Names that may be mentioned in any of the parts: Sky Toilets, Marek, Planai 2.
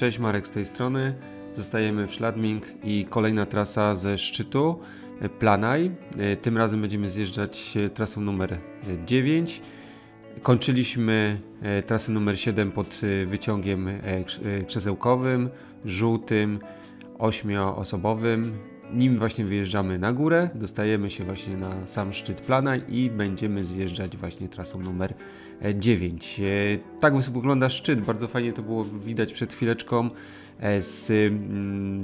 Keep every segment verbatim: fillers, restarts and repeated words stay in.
Cześć, Marek z tej strony. Zostajemy w Schladming i kolejna trasa ze szczytu Planai. Tym razem będziemy zjeżdżać trasą numer dziewięć. Kończyliśmy trasę numer siedem pod wyciągiem krzesełkowym, żółtym, ośmioosobowym. Nim właśnie wyjeżdżamy na górę, dostajemy się właśnie na sam szczyt Planai i będziemy zjeżdżać właśnie trasą numer dziewięć. Tak wygląda szczyt, bardzo fajnie to było widać przed chwileczką. Z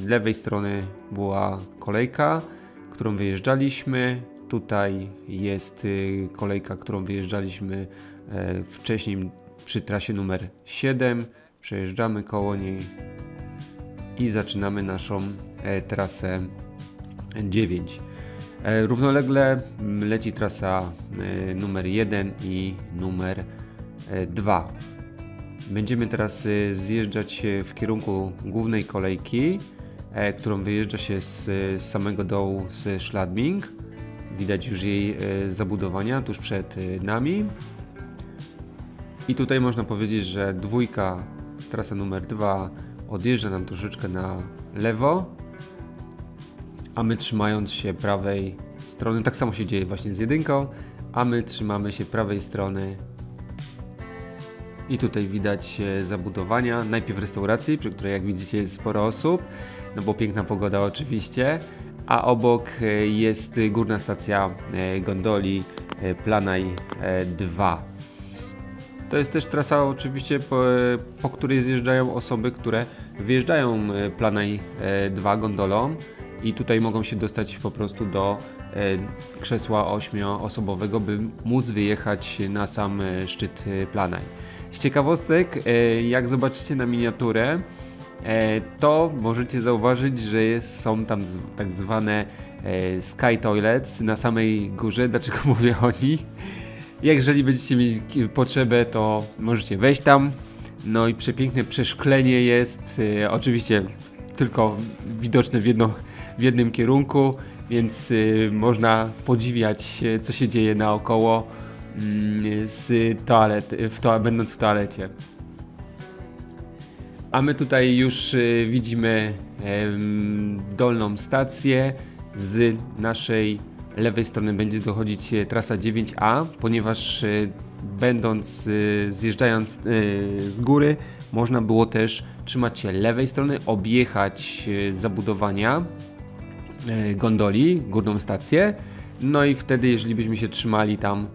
lewej strony była kolejka, którą wyjeżdżaliśmy. Tutaj jest kolejka, którą wyjeżdżaliśmy wcześniej przy trasie numer siedem. Przejeżdżamy koło niej i zaczynamy naszą trasę dziewięć. Równolegle leci trasa numer jeden i numer dwa. Będziemy teraz zjeżdżać w kierunku głównej kolejki, którą wyjeżdża się z samego dołu z Schladming. Widać już jej zabudowania tuż przed nami. I tutaj można powiedzieć, że dwójka, trasa numer dwa odjeżdża nam troszeczkę na lewo, a my trzymając się prawej strony, tak samo się dzieje właśnie z jedynką, a my trzymamy się prawej strony i tutaj widać zabudowania, najpierw restauracji, przy której jak widzicie jest sporo osób, no bo piękna pogoda oczywiście, a obok jest górna stacja gondoli Planai dwa. To jest też trasa oczywiście, po, po której zjeżdżają osoby, które wyjeżdżają Planai dwa gondolą. I tutaj mogą się dostać po prostu do krzesła ośmioosobowego, by móc wyjechać na sam szczyt Planai. Z ciekawostek, jak zobaczycie na miniaturę, to możecie zauważyć, że jest, są tam tak zwane sky toilets na samej górze. Dlaczego mówię o nich? Jeżeli będziecie mieli potrzebę, to możecie wejść tam. No i przepiękne przeszklenie jest, oczywiście tylko widoczne w jedno w jednym kierunku, więc można podziwiać, co się dzieje naokoło z toalet, w toa, będąc w toalecie. A my tutaj już widzimy dolną stację. Z naszej lewej strony będzie dochodzić trasa dziewięć A, ponieważ będąc, zjeżdżając z góry, można było też trzymać się lewej strony, objechać zabudowania gondoli, górną stację, no i wtedy, jeżeli byśmy się trzymali tam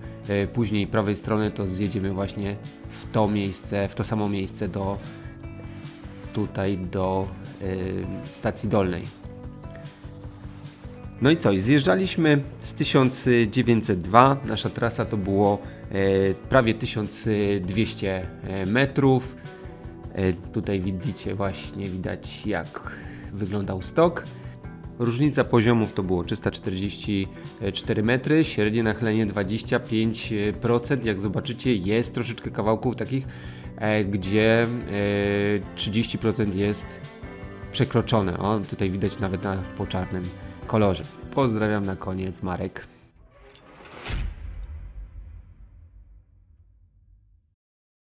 później prawej strony, to zjedziemy właśnie w to miejsce, w to samo miejsce do tutaj do y, stacji dolnej. No i co? Zjeżdżaliśmy z tysiąc dziewięćset dwa, nasza trasa to było y, prawie tysiąc dwieście metrów. Y, tutaj widzicie właśnie, widać jak wyglądał stok. Różnica poziomów to było trzysta czterdzieści cztery metry, średnie nachylenie dwadzieścia pięć procent. Jak zobaczycie, jest troszeczkę kawałków takich, gdzie trzydzieści procent jest przekroczone. O, tutaj widać nawet na, po czarnym kolorze. Pozdrawiam na koniec, Marek.